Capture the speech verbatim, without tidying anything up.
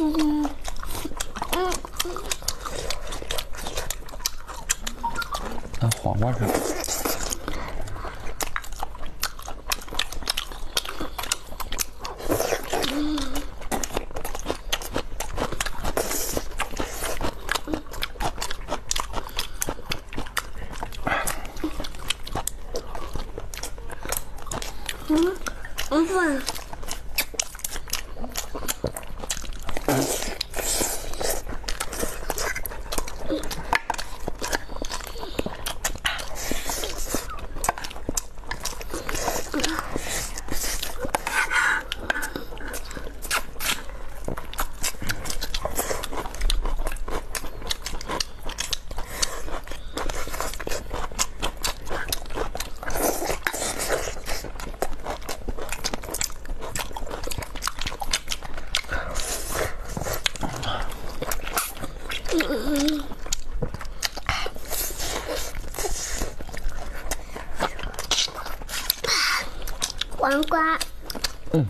嗯嗯嗯。拿黄瓜吃。嗯。嗯，我不能。 黄瓜。嗯。